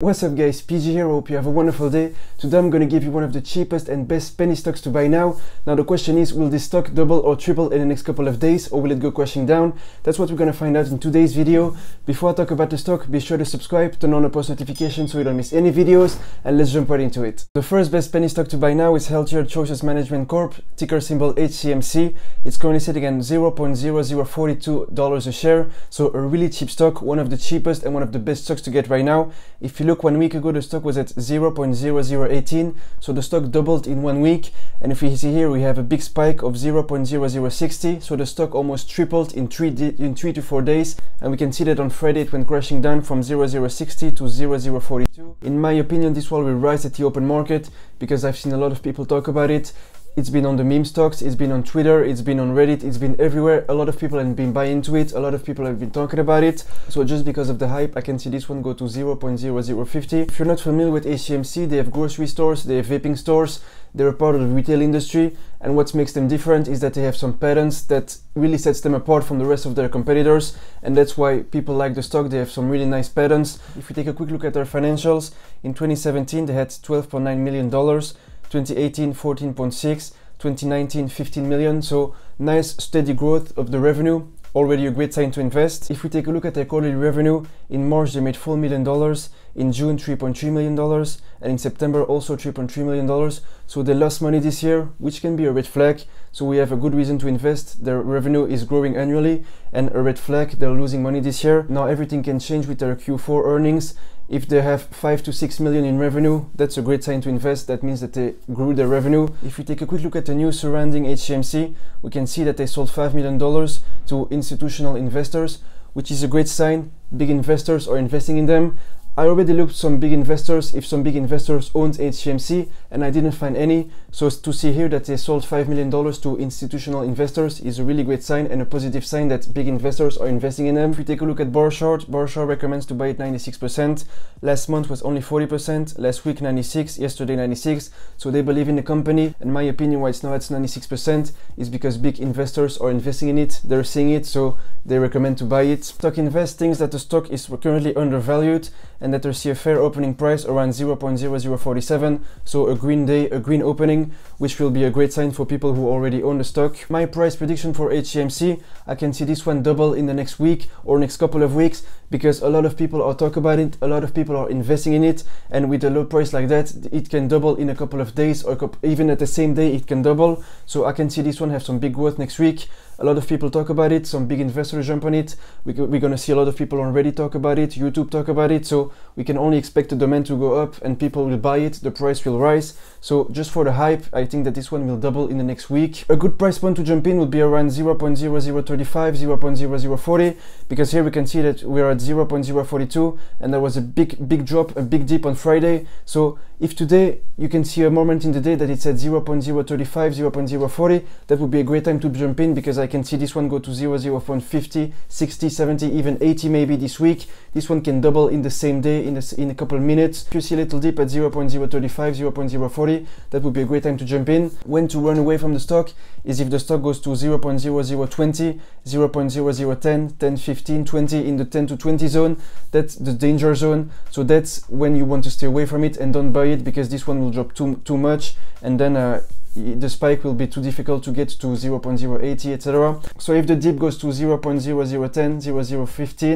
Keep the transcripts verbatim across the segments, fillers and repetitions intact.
What's up guys, P G here, hope you have a wonderful day. Today I'm gonna give you one of the cheapest and best penny stocks to buy now. Now the question is, will this stock double or triple in the next couple of days, or will it go crashing down? That's what we're gonna find out in today's video. Before I talk about the stock, be sure to subscribe, turn on the post notification so you don't miss any videos, and let's jump right into it. The first best penny stock to buy now is Healthier Choices Management Corp, ticker symbol H C M C. It's currently sitting at zero point zero zero four two dollars a share, so a really cheap stock, one of the cheapest and one of the best stocks to get right now. If you look, one week ago the stock was at zero point zero zero one eight, so the stock doubled in one week, and if you see here we have a big spike of zero point zero zero six zero, so the stock almost tripled in three in three to four days, and we can see that on Friday it went crashing down from zero zero six zero to zero zero four two. In my opinion, this one will rise at the open market because I've seen a lot of people talk about it. It's been on the meme stocks, it's been on Twitter, it's been on Reddit, it's been everywhere. A lot of people have been buying into it, a lot of people have been talking about it. So just because of the hype, I can see this one go to zero point zero zero five zero. If you're not familiar with H C M C, they have grocery stores, they have vaping stores, they're a part of the retail industry, and what makes them different is that they have some patents that really sets them apart from the rest of their competitors, and that's why people like the stock. They have some really nice patents. If we take a quick look at their financials, in twenty seventeen they had twelve point nine million dollars, twenty eighteen fourteen point six, twenty nineteen fifteen million, so nice steady growth of the revenue, already a great sign to invest. If we take a look at their quarterly revenue, in March they made four million dollars, in June three point three million dollars, and in September also three point three million dollars, so they lost money this year, which can be a red flag. So we have a good reason to invest. Their revenue is growing annually, and a red flag, they're losing money this year. Now everything can change with their Q four earnings. If they have five to six million in revenue, that's a great sign to invest. That means that they grew their revenue. If we take a quick look at the news surrounding H C M C, we can see that they sold five million dollars to institutional investors, which is a great sign. Big investors are investing in them. I already looked some big investors, if some big investors owned H C M C, and I didn't find any. So to see here that they sold five million dollars to institutional investors is a really great sign and a positive sign that big investors are investing in them. If we take a look at Barshard, Barshard recommends to buy at ninety-six percent. Last month was only forty percent, last week ninety-six, yesterday ninety-six. So they believe in the company, and my opinion why it's now at ninety-six percent is because big investors are investing in it, they're seeing it, so they recommend to buy it. Stock Invest thinks that the stock is currently undervalued and And that they see a fair opening price around zero point zero zero four seven, so a green day, a green opening, which will be a great sign for people who already own the stock. My price prediction for H C M C, I can see this one double in the next week or next couple of weeks because a lot of people are talking about it, a lot of people are investing in it, and with a low price like that, it can double in a couple of days, or even at the same day it can double. So I can see this one have some big growth next week. A lot of people talk about it, some big investors jump on it, we, we're gonna see a lot of people on Reddit talk about it, YouTube talk about it, so we can only expect the demand to go up and people will buy it, the price will rise. So just for the hype, I think that this one will double in the next week. A good price point to jump in would be around zero point zero zero three five, zero point zero zero four zero, because here we can see that we are at zero point zero four two, and there was a big, big drop, a big dip on Friday. So if today you can see a moment in the day that it's at zero point zero three five, zero point zero four zero, that would be a great time to jump in, because I can see this one go to zero point zero fifty, sixty, seventy, even eighty maybe this week. This one can double in the same day, in a, in a couple minutes. If you see a little dip at zero point zero three five, zero point zero four zero, that would be a great time to jump in. When to run away from the stock is if the stock goes to zero point zero zero two zero, zero point zero zero one zero, ten, fifteen, twenty, in the ten to twenty zone. That's the danger zone. So that's when you want to stay away from it and don't buy it, because this one will drop too, too much, and then uh, the spike will be too difficult to get to zero point zero eight zero, et cetera. So if the dip goes to zero point zero zero one zero, zero point zero one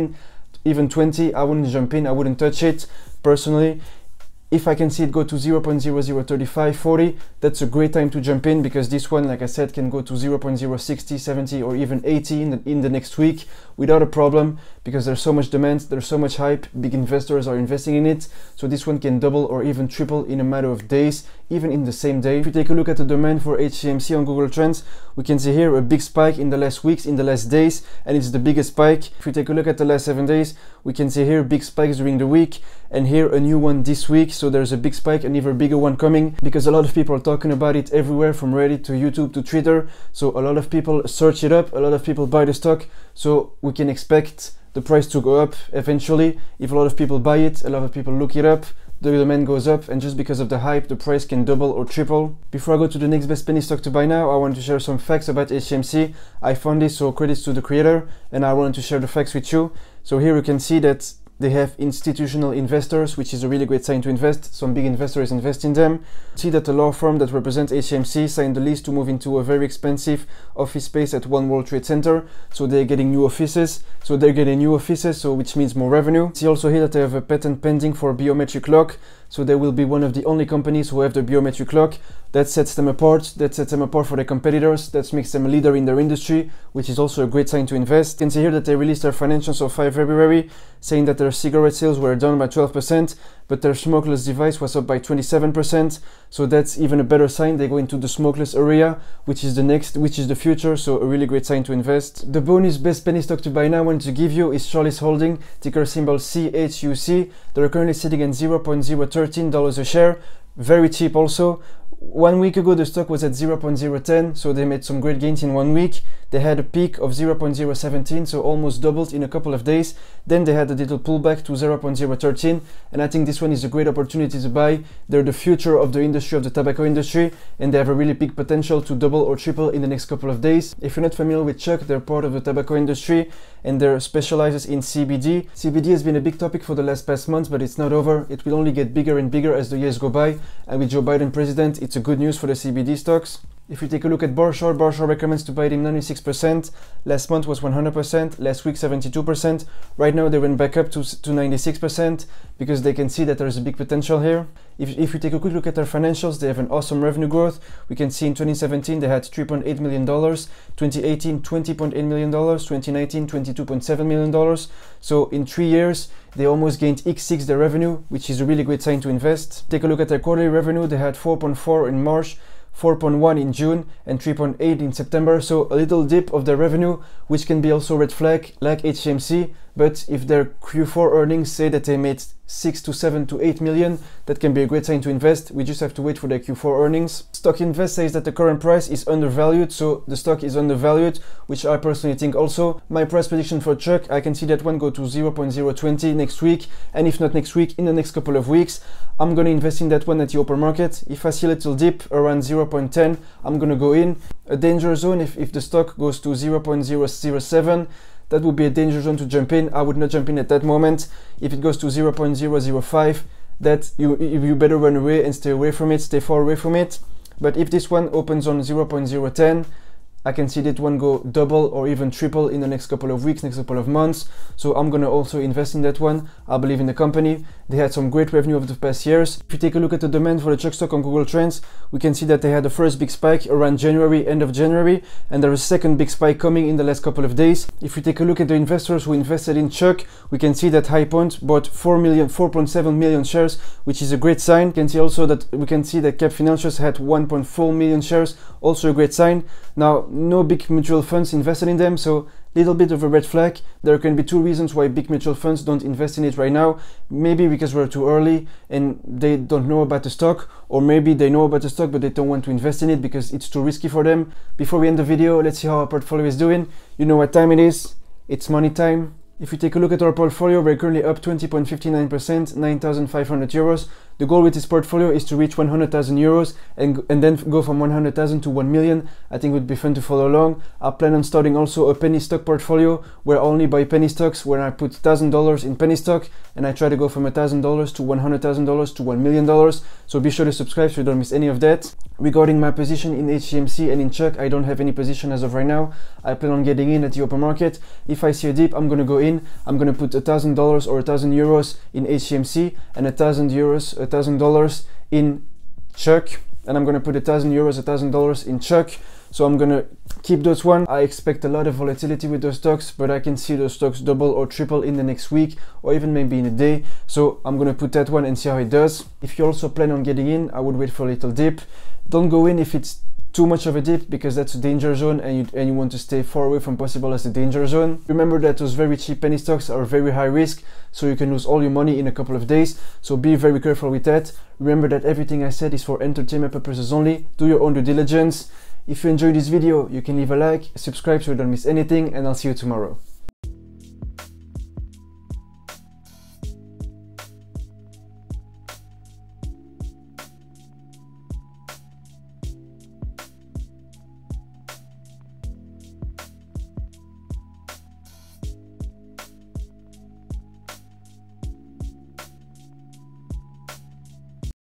five, even twenty, I wouldn't jump in, I wouldn't touch it personally. If I can see it go to zero point zero zero three five four zero, that's a great time to jump in, because this one, like I said, can go to zero point zero six zero, seventy, or even eighty in the, in the next week without a problem, because there's so much demand, there's so much hype, big investors are investing in it. So this one can double or even triple in a matter of days, even in the same day. If we take a look at the demand for H C M C on Google Trends, we can see here a big spike in the last weeks, in the last days, and it's the biggest spike. If we take a look at the last seven days, we can see here big spikes during the week, and here a new one this week. So there's a big spike, an even bigger one coming, because a lot of people are talking about it everywhere, from Reddit to YouTube to Twitter. So a lot of people search it up, a lot of people buy the stock, so we can expect the price to go up eventually. If a lot of people buy it, a lot of people look it up, the demand goes up, and just because of the hype, the price can double or triple. Before I go to the next best penny stock to buy now, I want to share some facts about H C M C. I found this, so credits to the creator, and I wanted to share the facts with you. So here you can see that They have institutional investors, which is a really great sign to invest. Some big investors invest in them. See that a law firm that represents H C M C signed a lease to move into a very expensive office space at One World Trade Center. So they're getting new offices. So they're getting new offices, so which means more revenue. See also here that they have a patent pending for a biometric lock. So they will be one of the only companies who have the biometric lock. That sets them apart, that sets them apart for their competitors, that makes them a leader in their industry, which is also a great sign to invest. You can see here that they released their financials on the fifth of February, saying that their cigarette sales were down by twelve percent, but their smokeless device was up by twenty-seven percent. So that's even a better sign. They go into the smokeless area, which is the next, which is the future. So a really great sign to invest. The bonus best penny stock to buy now I want to give you is Charlie's Holding, ticker symbol C H U C. They're currently sitting at zero point zero one three dollars a share. Very cheap also. One week ago the stock was at zero point zero one zero, so they made some great gains in one week. They had a peak of zero point zero one seven, so almost doubled in a couple of days. Then they had a little pullback to zero point zero one three, and I think this one is a great opportunity to buy. They're the future of the industry, of the tobacco industry, and they have a really big potential to double or triple in the next couple of days. If you're not familiar with C H U C, they're part of the tobacco industry and they're specializes in C B D. C B D has been a big topic for the last past months, but it's not over. It will only get bigger and bigger as the years go by, and with Joe Biden president, it's a good news for the C B D stocks. If you take a look at Barshard, Barshard recommends to buy it in ninety-six percent. Last month was one hundred percent, last week seventy-two percent. Right now they went back up to, to ninety-six percent because they can see that there's a big potential here. If, if you take a quick look at their financials, they have an awesome revenue growth. We can see in twenty seventeen they had three point eight million dollars, twenty eighteen twenty point eight million dollars, twenty nineteen twenty-two point seven million dollars. So in three years they almost gained x six their revenue, which is a really great sign to invest. Take a look at their quarterly revenue. They had four point four in March, four point one in June, and three point eight in September. So a little dip of their revenue, which can be also red flag like H C M C. But if their Q four earnings say that they made six to seven to eight million, that can be a great sign to invest. We just have to wait for their Q four earnings. Stock Invest says that the current price is undervalued, so the stock is undervalued, which I personally think also. My price prediction for C H U C, I can see that one go to zero point zero two zero next week, and if not next week, in the next couple of weeks. I'm gonna invest in that one at the open market. If I see a little dip around zero point one zero, I'm gonna go in. A danger zone, if, if the stock goes to zero point zero zero seven, that would be a danger zone to jump in. I would not jump in at that moment. If it goes to zero point zero zero five, that you, you better run away and stay away from it, stay far away from it. But if this one opens on zero point zero one zero, I can see that one go double or even triple in the next couple of weeks, next couple of months. So I'm gonna also invest in that one. I believe in the company. They had some great revenue over the past years. If you take a look at the demand for the C H U C stock on Google Trends, we can see that they had the first big spike around January, end of January, and there is a second big spike coming in the last couple of days. If we take a look at the investors who invested in C H U C, we can see that High Point bought four million, four point seven million shares, which is a great sign. We can see also that we can see that Cap Financiers had one point four million shares, also a great sign. Now, no big mutual funds invested in them, so little bit of a red flag. There can be two reasons why big mutual funds don't invest in it right now. Maybe because we're too early and they don't know about the stock, or maybe they know about the stock but they don't want to invest in it because it's too risky for them. Before we end the video, let's see how our portfolio is doing. You know what time it is. It's money time. If you take a look at our portfolio, we're currently up twenty point five nine percent, nine thousand five hundred euros. The goal with this portfolio is to reach one hundred thousand euros and, and then go from one hundred thousand to one million. I think it would be fun to follow along. I plan on starting also a penny stock portfolio where I only buy penny stocks, where I put one thousand dollars in penny stock and I try to go from one thousand dollars to one hundred thousand dollars to one million dollars. So be sure to subscribe so you don't miss any of that. Regarding my position in H C M C and in C H U C, I don't have any position as of right now. I plan on getting in at the open market. If I see a dip, I'm going to go in. I'm going to put one thousand dollars or one thousand euros in H C M C and one thousand euros, one thousand dollars in C H U C. And I'm going to put one thousand euros, one thousand dollars in C H U C. So I'm going to keep those one. I expect a lot of volatility with those stocks, but I can see those stocks double or triple in the next week or even maybe in a day. So I'm going to put that one and see how it does. If you also plan on getting in, I would wait for a little dip. Don't go in if it's too much of a dip because that's a danger zone and you, and you want to stay far away from possible as a danger zone. Remember that those very cheap penny stocks are very high risk, so you can lose all your money in a couple of days, so be very careful with that. Remember that everything I said is for entertainment purposes only. Do your own due diligence. If you enjoyed this video, you can leave a like, subscribe so you don't miss anything, and I'll see you tomorrow.